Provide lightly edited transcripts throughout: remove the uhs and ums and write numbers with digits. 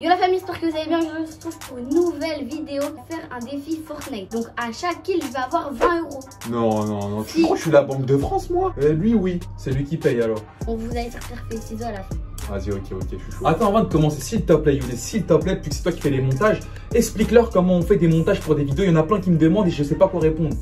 Yo la famille, j'espère que vous allez bien. Je vous retrouve pour une nouvelle vidéo. Faire un défi Fortnite. Donc à chaque kill, il va avoir 20 €. Non, non, non. Si. Tu crois que je suis la Banque de France, moi? Lui, oui. C'est lui qui paye alors. On vous allez faire les ciseaux à la fin. Vas-y, ok, ok, je suis chaud. Attends, avant de commencer, s'il te plaît, Younes, s'il te plaît, puisque c'est toi qui fais les montages, explique-leur comment on fait des montages pour des vidéos. Il y en a plein qui me demandent et je sais pas quoi répondre.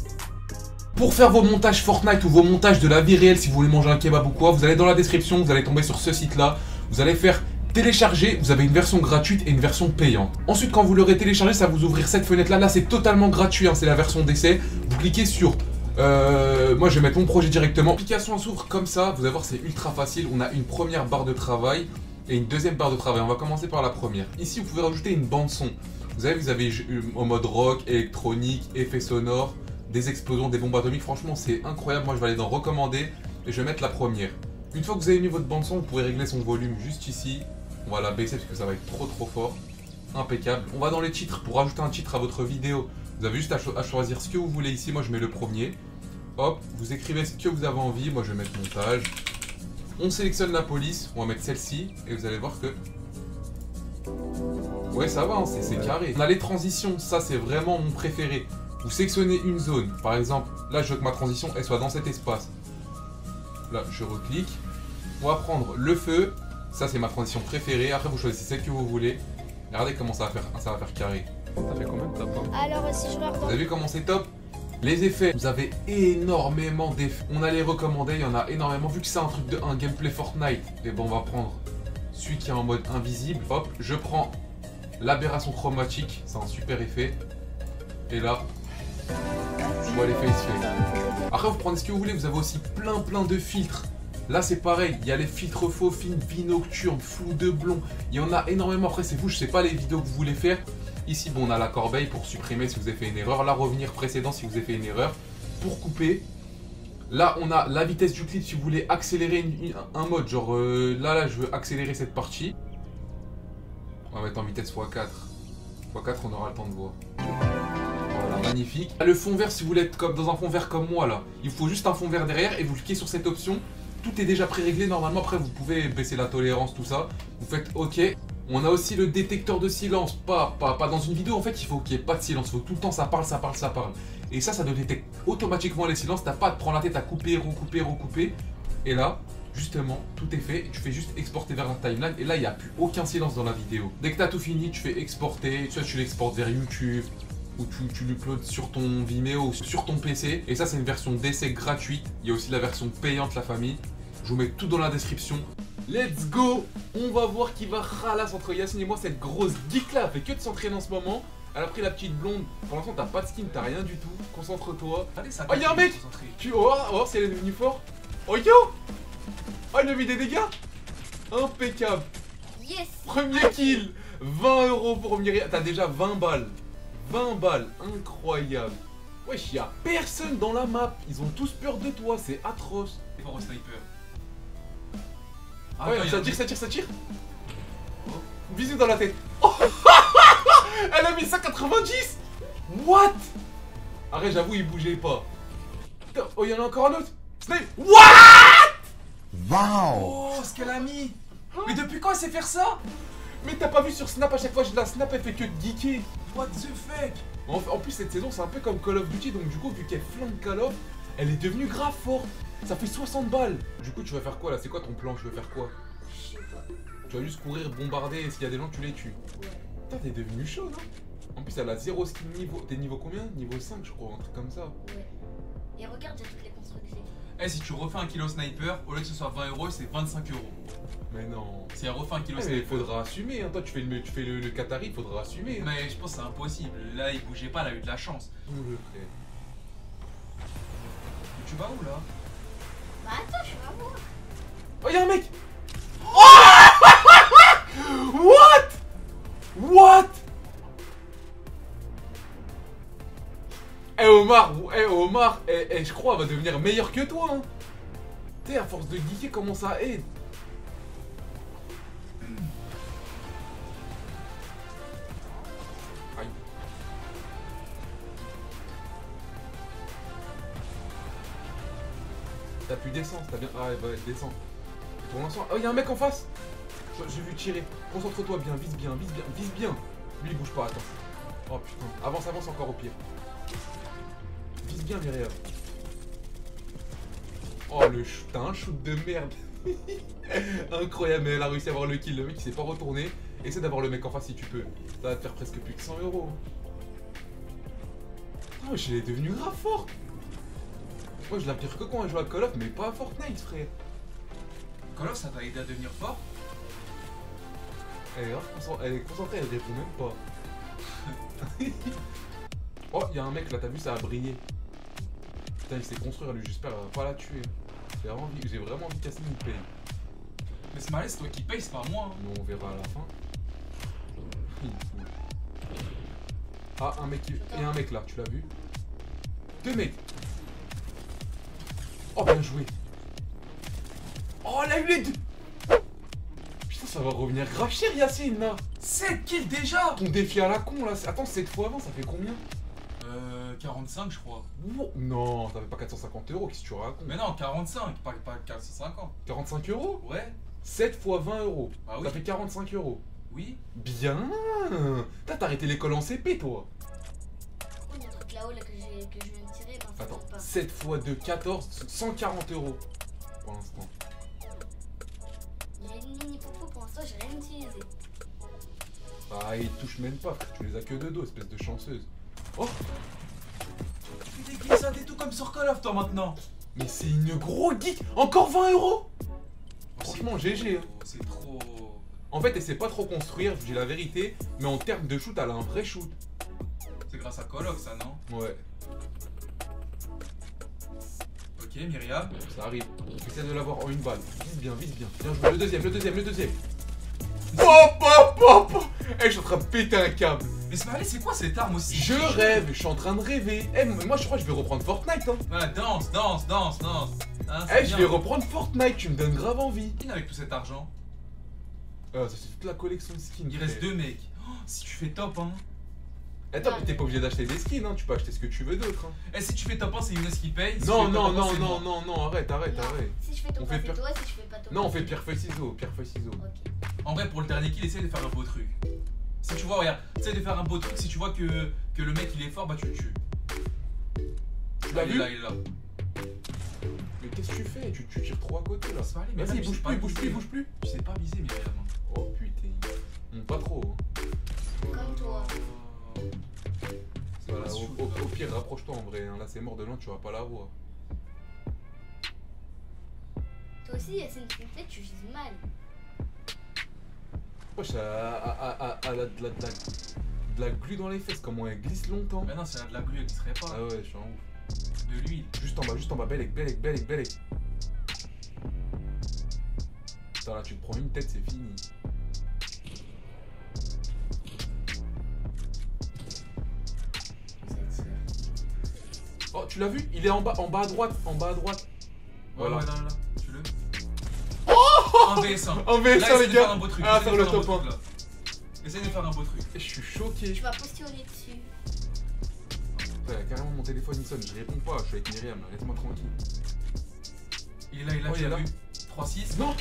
Pour faire vos montages Fortnite ou vos montages de la vie réelle, si vous voulez manger un kebab ou quoi, vous allez dans la description, vous allez tomber sur ce site-là. Vous allez faire télécharger, vous avez une version gratuite et une version payante. Ensuite, quand vous l'aurez téléchargé, ça va vous ouvrir cette fenêtre-là. Là, c'est totalement gratuit, hein, c'est la version d'essai. Vous cliquez sur... moi, je vais mettre mon projet directement. L'application s'ouvre comme ça. Vous allez voir, c'est ultra facile. On a une première barre de travail et une deuxième barre de travail. On va commencer par la première. Ici, vous pouvez rajouter une bande son. Vous savez, vous avez en mode rock, électronique, effets sonores, des explosions, des bombes atomiques. Franchement, c'est incroyable. Moi, je vais aller dans recommander et je vais mettre la première. Une fois que vous avez mis votre bande son, vous pouvez régler son volume juste ici. On va la baisser parce que ça va être trop fort. Impeccable. On va dans les titres. Pour ajouter un titre à votre vidéo, vous avez juste à choisir ce que vous voulez ici. Moi, je mets le premier. Hop, vous écrivez ce que vous avez envie. Moi, je vais mettre montage. On sélectionne la police. On va mettre celle-ci. Et vous allez voir que... ouais, ça va, hein, c'est carré. On a les transitions. Ça, c'est vraiment mon préféré. Vous sélectionnez une zone. Par exemple, là, je veux que ma transition, elle soit dans cet espace. Là, je reclique. On va prendre le feu. Ça, c'est ma transition préférée. Après, vous choisissez celle que vous voulez. Regardez comment ça va faire carré. Ça fait combien de top, hein? Alors, si je regarde... vous avez vu comment c'est top? Les effets, vous avez énormément d'effets. On a les recommandés, il y en a énormément. Vu que c'est un truc de un gameplay Fortnite, et bon, on va prendre celui qui est en mode invisible. Hop, je prends l'aberration chromatique. C'est un super effet. Et là, je vois l'effet, il se fait. Après, vous prenez ce que vous voulez. Vous avez aussi plein de filtres. Là c'est pareil, il y a les filtres faux, films, vie nocturne, flou de blond. Il y en a énormément, après c'est vous, je sais pas les vidéos que vous voulez faire. Ici bon, on a la corbeille pour supprimer si vous avez fait une erreur. Là revenir précédent si vous avez fait une erreur. Pour couper. Là on a la vitesse du clip si vous voulez accélérer un mode. Genre là je veux accélérer cette partie. On va mettre en vitesse x4. x4 on aura le temps de voir. Voilà, magnifique. Là, le fond vert si vous voulez être comme dans un fond vert comme moi là. Il vous faut juste un fond vert derrière et vous cliquez sur cette option. Tout est déjà pré-réglé normalement, après vous pouvez baisser la tolérance, tout ça. Vous faites OK. On a aussi le détecteur de silence. Pas dans une vidéo, en fait, il faut qu'il n'y ait pas de silence. Il faut tout le temps, ça parle. Et ça te détecte automatiquement les silences. T'as pas à te prendre la tête à couper, recouper. Et là, justement, tout est fait. Tu fais juste exporter vers la timeline. Et là, il n'y a plus aucun silence dans la vidéo. Dès que tu as tout fini, tu fais exporter. Soit tu l'exportes vers YouTube ou tu l'uploades sur ton Vimeo ou sur ton PC. Et ça, c'est une version d'essai gratuite. Il y a aussi la version payante, la famille. Je vous mets tout dans la description. Let's go! On va voir qui va ralasse entre Yassine et moi. Cette grosse geek là, elle fait que de s'entraîner en ce moment. Elle a pris la petite blonde. Pour l'instant, t'as pas de skin, t'as rien du tout. Concentre-toi. Oh, y'a un mec! Tu vois, oh, si elle est devenue forte. Oh yo! Oh, il a mis des dégâts! Impeccable! Yes! Premier kill! 20 € pour Myriam. T'as déjà 20 balles. 20 balles, incroyable! Wesh, y'a personne dans la map. Ils ont tous peur de toi, c'est atroce. T'es fort au sniper. Ah ouais, ça tire. Oh. Bisous dans la tête. Oh. Elle a mis 190. What? Arrête, j'avoue, il bougeait pas. Putain. Oh, il y en a encore un autre. Snape. What? Wow. Oh, ce qu'elle a mis. Mais depuis quand elle sait faire ça? Mais t'as pas vu sur Snap, à chaque fois que je la snap, elle fait que de geeker. What the fuck? En plus, cette saison, c'est un peu comme Call of Duty. Donc, du coup, vu qu'elle flanque Call of, elle est devenue grave forte. Ça fait 60 balles. Du coup, tu vas faire quoi là? C'est quoi ton plan? Tu veux faire quoi? Je sais pas. Tu vas juste courir, bombarder. Et s'il y a des gens, tu les tues. Ouais. Putain, t'es devenu chaud, non? En plus, elle a 0 skin niveau. T'es niveau combien? Niveau 5, je crois, un truc comme ça. Ouais. Et regarde, j'ai toutes les constructions. Eh, hey, si tu refais un kilo sniper, au lieu que ce soit 20 €, c'est 25 €. Mais non. Si elle refait un kilo sniper. Mais faudra assumer, hein. Toi, tu fais le Qatari, faudra assumer. Hein. Mais je pense que c'est impossible. Là, il bougeait pas, elle a eu de la chance. Tu vas où là? Bah attends, je vais voir. Oh, y'a un mec! Oh! What? Eh Omar, je crois elle va devenir meilleure que toi, hein. T'es à force de geeker, comment ça aide? T'as plus d'essence, t'as bien... Ah, bah, descends. Oh, y'a un mec en face. J'ai vu tirer. Concentre-toi bien, vise bien, vise bien, vise bien. Lui il bouge pas, attends. Oh putain, avance, avance encore au pied. Vise bien Myriam. Oh le putain, shoot de merde. Incroyable, mais elle a réussi à avoir le kill. Le mec il s'est pas retourné. Essaie d'avoir le mec en face si tu peux. Ça va te faire presque plus de 100 €. Oh, j'ai devenu grave fort. Moi je la pire que quand elle joue à Call of, mais pas à Fortnite frère. Call of ça va aider à devenir fort. Elle est grave concentrée, elle est concentrée, elle répond même pas. Oh y'a un mec là, t'as vu, ça a brillé. Putain il sait construire lui, j'espère elle va pas la tuer. J'ai vraiment envie, de casser une paye. Mais c'est malais, c'est toi qui paye, c'est pas moi. Non, on verra à la fin. Ah, un mec qui... et un mec là, tu l'as vu? Deux mecs. Oh, bien joué. Oh, elle a eu les deux. Putain, ça va revenir grave cher, Yassine, là. 7 kills déjà. Ton défi à la con, là. Attends, 7 fois avant, ça fait combien? 45, je crois. Oh, non, t'avais pas 450 €, qu'est-ce que tu racontes? Mais non, 45, pas 450. 45 €? Ouais. 7 fois 20 €. Ah oui. Ça fait 45 €. Oui. Bien. T'as arrêté l'école en CP, toi. Oh, il y a un truc là-haut là, que je viens de tirer. Ben, attends, pas. 7 fois 2, 14, 140 € pour l'instant. Il y a une mini popo, pour l'instant, j'ai rien utilisé. Ah, ils touchent même pas, tu les as que de dos, espèce de chanceuse. Oh! Tu fais des glissades et tout comme sur Call of toi maintenant. Mais c'est une grosse geek. Encore 20 €. Franchement GG. C'est trop... En fait elle sait pas trop construire, j'ai la vérité. Mais en termes de shoot elle a un vrai shoot. C'est grâce à Call of ça non? Ouais. Ok Myriam. Ça arrive. J'essaie de l'avoir en une balle. Vise bien, vise bien. Bien joué. Le deuxième. Pop, pop, pop, pop. Eh je suis en train de péter un câble. Mais c'est quoi cette arme aussi? Je rêve, je suis en train de rêver. Eh moi je crois que je vais reprendre Fortnite hein. Ah, danse. Ah, eh je vais reprendre Fortnite, tu me donnes grave envie. Avec tout cet argent. Ça c'est toute la collection de skins. Il reste 2 mecs. Oh, si tu fais top 1. Hein. Eh top, t'es pas obligé d'acheter des skins, hein. Tu peux acheter ce que tu veux d'autre. Hein. Eh si tu fais top 1, c'est Younes qui paye. Si non, arrête. Si je fais top 1, c'est toi, si je fais pas top 1. Non, on fait pierre feuille ciseaux. Okay. En vrai pour le dernier kill, essaye de faire un beau truc. Si tu vois, regarde, tu sais de faire un beau truc, si tu vois que le mec il est fort, bah tu le tues. Tu l'as vu? Il est là. Mais qu'est-ce que tu fais? Tu tires trop à côté là. Mais vas-y, bouge plus. Tu sais pas viser, mais regarde. Oh putain. Pas trop. Comme toi. Voilà, au pire, rapproche-toi en vrai. Hein. Là, c'est mort de loin, tu vas pas la voir. Toi aussi, Yassine, tu vises mal. Wesh, elle a de la glu dans les fesses, comment elle glisse longtemps. Mais non, si elle a de la glu, elle glisserait pas. Ah ouais, je suis en ouf. De l'huile. Juste en bas, Bellec. Putain, là, tu te prends une tête, c'est fini. Oh, tu l'as vu? Il est en bas à droite. Voilà. Ouais, là. Tu le... En VS1 les gars, ah faire le top 1. Essaye de faire un beau truc. Je suis choqué. Tu vas postuler dessus. Putain, carrément mon téléphone il sonne, je réponds pas, je suis avec Myriam, laisse-moi tranquille. Il est là, tu l'as vu. 3-6. Non.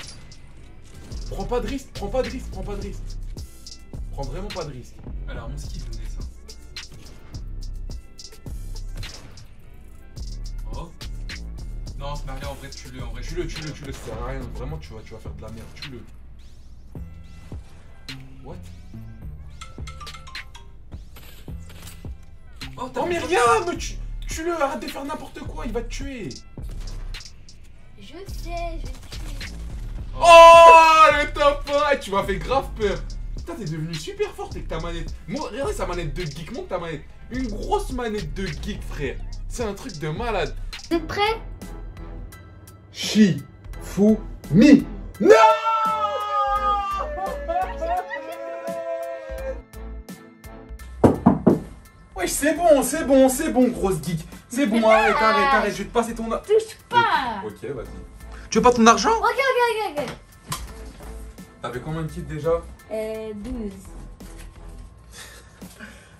Prends pas de risque. Prends vraiment pas de risque. Alors mon ski donnait ça. Non, c'est pas rien, en vrai tue-le, ça sert à rien, vraiment tu vas faire de la merde, tue-le. What? Oh Myriam, tue-le, arrête de faire n'importe quoi, il va te tuer. Je vais te tuer. Oh le top 1, tu m'as fait grave peur. Putain, t'es devenu super forte avec ta manette. Moi, regardez sa manette de geek, montre ta manette. Une grosse manette de geek, frère. C'est un truc de malade. Vous êtes prêts? Shifumi. Non! Wesh, c'est bon, grosse geek. C'est bon, arrête, je vais te passer ton... Touche pas! Ok, vas-y. Tu veux pas ton argent? Ok. T'avais combien de kills déjà? 12.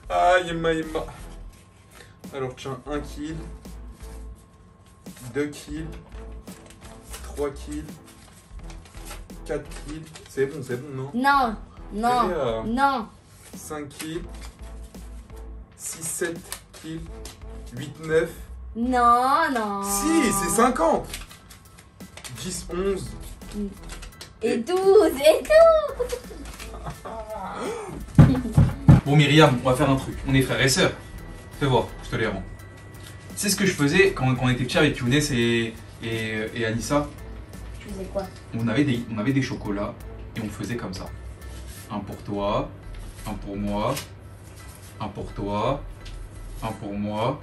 Ah, yema. Alors, tiens, 1 kill. 2 kills. 3 kills, 4 kills. C'est bon, non? Non, non, non. 5 kills. 6, 7 kills. 8, 9. Non, non. Si, c'est 50. 10, 11. Et 12, et 12. Bon, Myriam, on va faire un truc. On est frères et sœurs. Fais voir, je te les rends. Tu sais ce que je faisais quand on était petits avec Younes et Anissa? Tu faisais quoi? On avait des chocolats et on faisait comme ça. Un pour toi, un pour moi, un pour toi, un pour moi,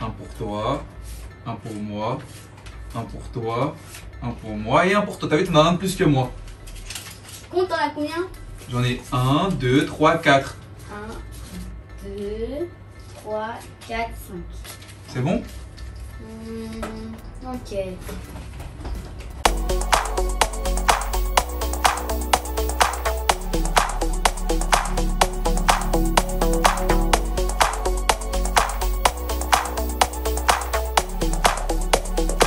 un pour toi, un pour moi, un pour toi, un pour moi et un pour toi. T'as vu, t'en as un de plus que moi. Compte, t'en as combien? J'en ai 1, 2, 3, 4. 1, 2, 3, 4, 5. C'est bon? Ok.